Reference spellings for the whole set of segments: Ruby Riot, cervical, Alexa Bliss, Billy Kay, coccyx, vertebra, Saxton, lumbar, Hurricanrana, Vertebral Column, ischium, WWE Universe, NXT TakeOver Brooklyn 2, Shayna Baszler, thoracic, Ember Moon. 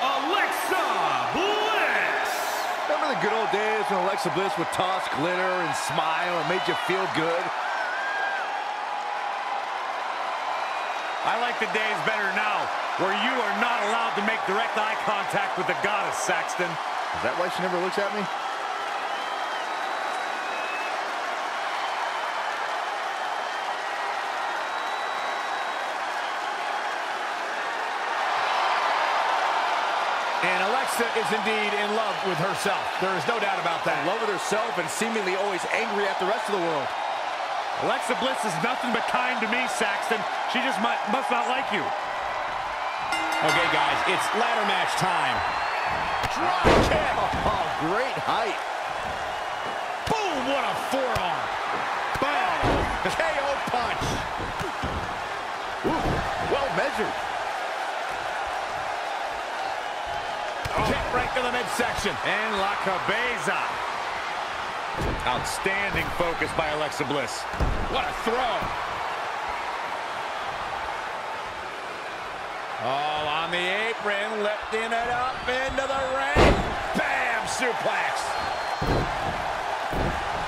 Alexa Bliss. Remember the good old days when Alexa Bliss would toss glitter and smile and made you feel good? I like the days better now, where you are not allowed to make direct eye contact with the goddess, Saxton. Is that why she never looks at me? And Alexa is indeed in love with herself. There is no doubt about that. In love with herself and seemingly always angry at the rest of the world. Alexa Bliss is nothing but kind to me, Saxton. She just must not like you. Okay, guys, it's ladder match time. Drop kick! Oh, great height. Boom, what a forearm. Boom, KO punch. Ooh, well measured. Kick right to the midsection. And La Cabeza. Outstanding focus by Alexa Bliss. What a throw. Oh, on the apron, lifting it up into the ring. Bam, suplex.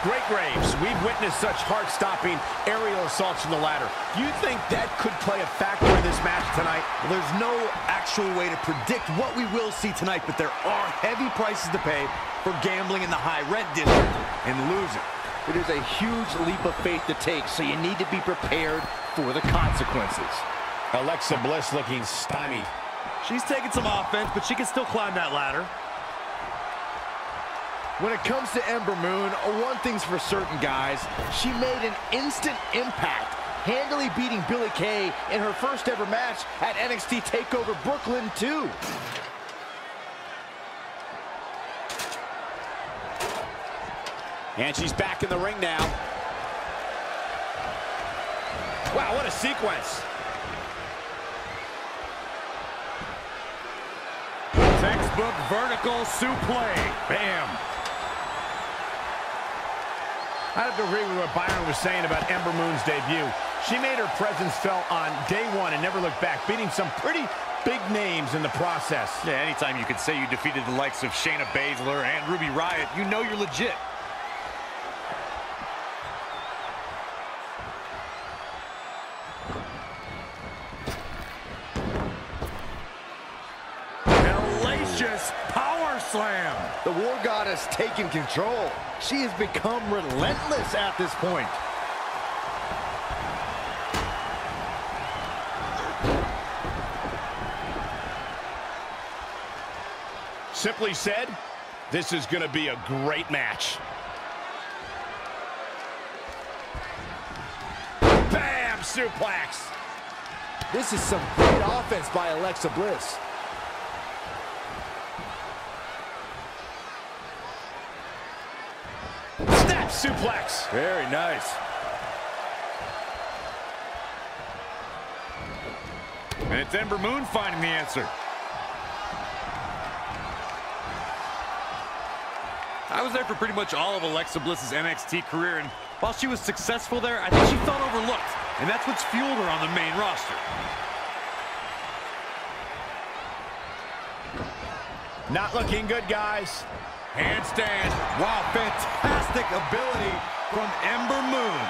Great Graves, we've witnessed such heart-stopping aerial assaults from the ladder. Do you think that could play a factor in this match tonight? Well, there's no actual way to predict what we will see tonight, but there are heavy prices to pay for gambling in the high-rent district and losing. It is a huge leap of faith to take, so you need to be prepared for the consequences. Alexa Bliss looking stymied. She's taking some offense, but she can still climb that ladder. When it comes to Ember Moon, one thing's for certain, guys. She made an instant impact, handily beating Billy Kay in her first ever match at NXT TakeOver Brooklyn 2. And she's back in the ring now. Wow, what a sequence. Textbook vertical suplex. Bam. I have to agree with what Byron was saying about Ember Moon's debut. She made her presence felt on day one and never looked back, beating some pretty big names in the process. Yeah, anytime you could say you defeated the likes of Shayna Baszler and Ruby Riot, you know you're legit. Power slam. The war goddess taking control. She has become relentless at this point. Simply said, this is going to be a great match. Bam! Suplex. This is some great offense by Alexa Bliss. Suplex. Very nice. And it's Ember Moon finding the answer. I was there for pretty much all of Alexa Bliss's NXT career, and while she was successful there, I think she felt overlooked, and that's what's fueled her on the main roster. Not looking good, guys. Handstand. Wow, fantastic ability from Ember Moon.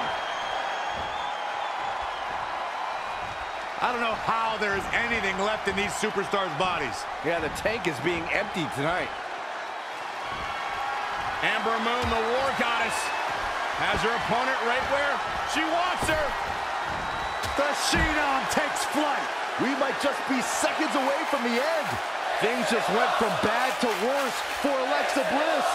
I don't know how there is anything left in these superstars' bodies. Yeah, the tank is being emptied tonight. Ember Moon, the war goddess, has her opponent right where she wants her. The Sheena takes flight. We might just be seconds away from the end. Things just went from bad to worse for Alexa Bliss.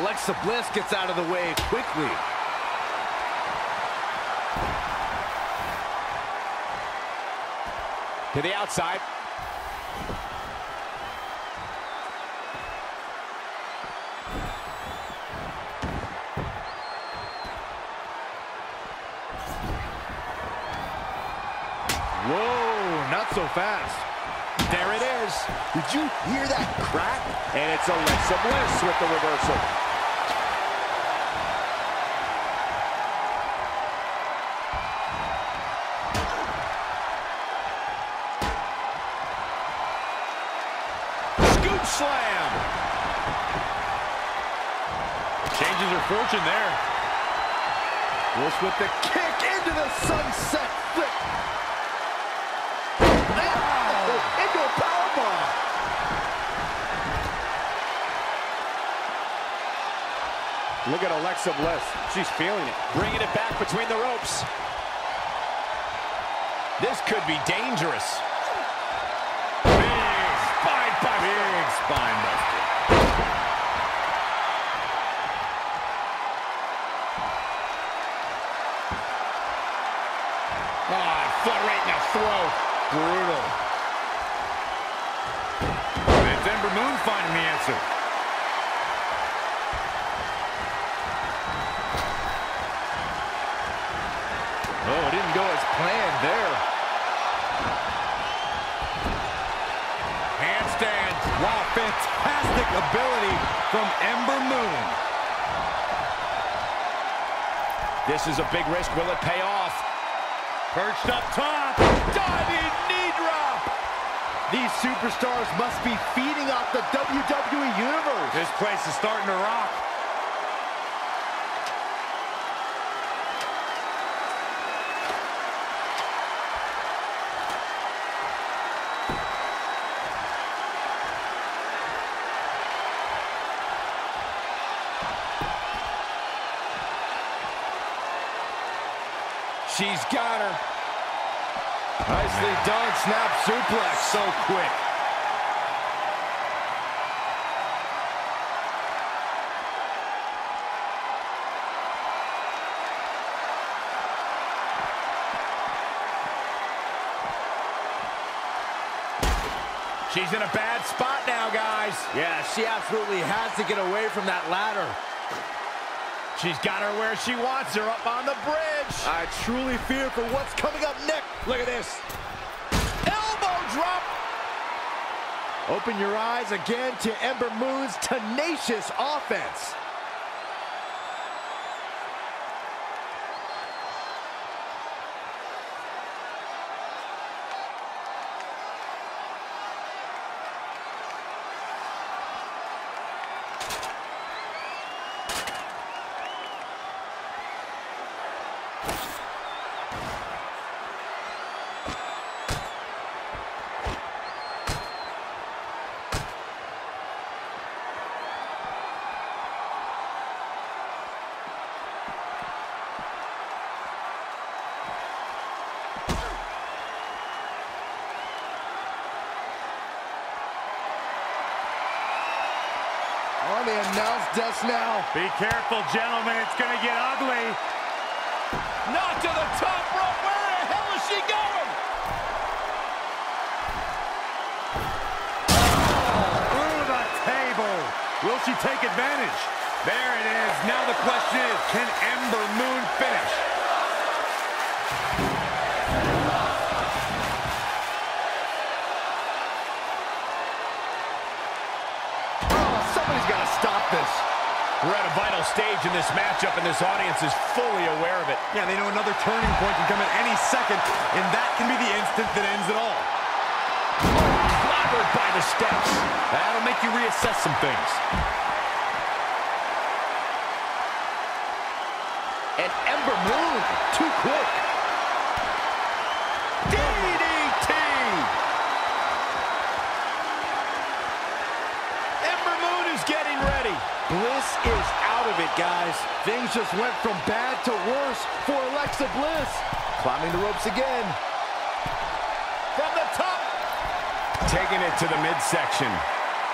Alexa Bliss gets out of the way quickly. To the outside. Whoa, not so fast. There it is. Did you hear that crack? And it's Alexa Bliss with the reversal. Power slam. Changes her fortune there. Bliss with the kick into the sunset flip. Oh, into a powerbomb. Look at Alexa Bliss. She's feeling it. Bringing it back between the ropes. This could be dangerous. Big spine buster. Oh, foot right in the throat. Brutal. It's Ember Moon finding the answer. Oh, it didn't go as planned there. Handstand. Wow, fantastic ability from Ember Moon. This is a big risk. Will it pay off? Perched up top. Diving knee drop. These superstars must be feeding off the WWE Universe. This place is starting to rock. She's got her. Nicely done. Snap suplex. So quick. She's in a bad spot now, guys. Yeah, she absolutely has to get away from that ladder. She's got her where she wants her, up on the bridge. I truly fear for what's coming up next. Look at this. Elbow drop. Open your eyes again to Ember Moon's tenacious offense. On the announce desk now. Be careful, gentlemen. It's going to get ugly. Not to the top rope. Where the hell is she going? Through the table. Will she take advantage? There it is. Now the question is, can Ember Moon finish? Somebody's got to stop this. We're at a vital stage in this matchup, and this audience is fully aware of it. Yeah, they know another turning point can come at any second, and that can be the instant that ends it all. Clobbered by the steps. That'll make you reassess some things. And Ember Moon, too quick. Bliss is out of it, guys. Things just went from bad to worse for Alexa Bliss. Climbing the ropes again. From the top. Taking it to the midsection.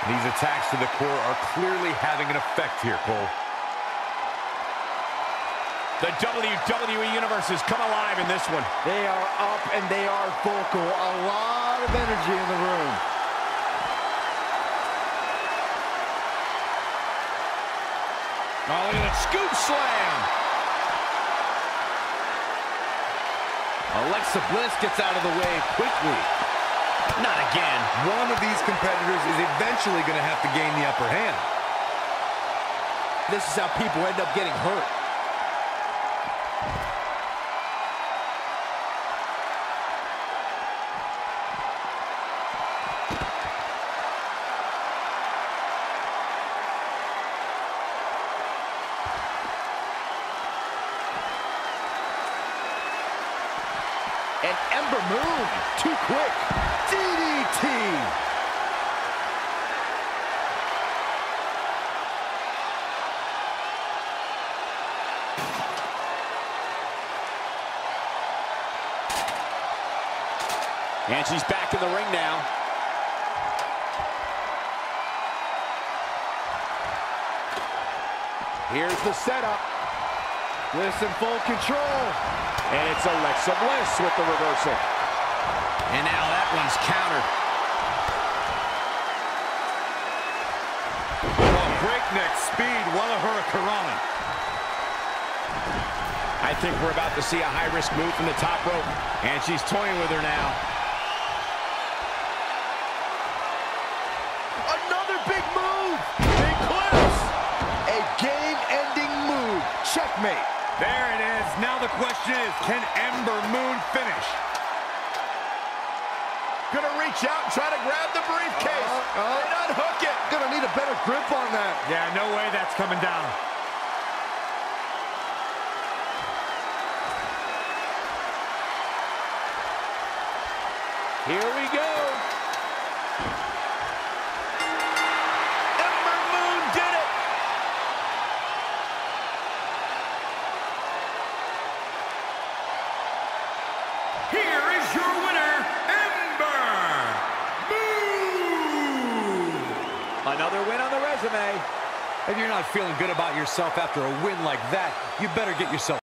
These attacks to the core are clearly having an effect here, Cole. The WWE Universe has come alive in this one. They are up and they are vocal. A lot of energy in the room. Oh, look at that scoop slam. Alexa Bliss gets out of the way quickly. Not again. One of these competitors is eventually going to have to gain the upper hand. This is how people end up getting hurt. and Ember Moon, too quick, DDT. And she's back in the ring now. Here's the setup. Bliss in full control. And it's Alexa Bliss with the reversal. And now that one's countered. Well, breakneck speed, one of her Hurricanrana. I think we're about to see a high-risk move from the top rope. And she's toying with her now. Another big move. Big clips. A game-ending move. Checkmate. There it is. Now the question is, can Ember Moon finish? Gonna reach out and try to grab the briefcase. And unhook it. Gonna need a better grip on that. Yeah, no way that's coming down. Here we go. Ember Moon did it. Here is your winner, Ember Moon. Another win on the resume. If you're not feeling good about yourself after a win like that, you better get yourself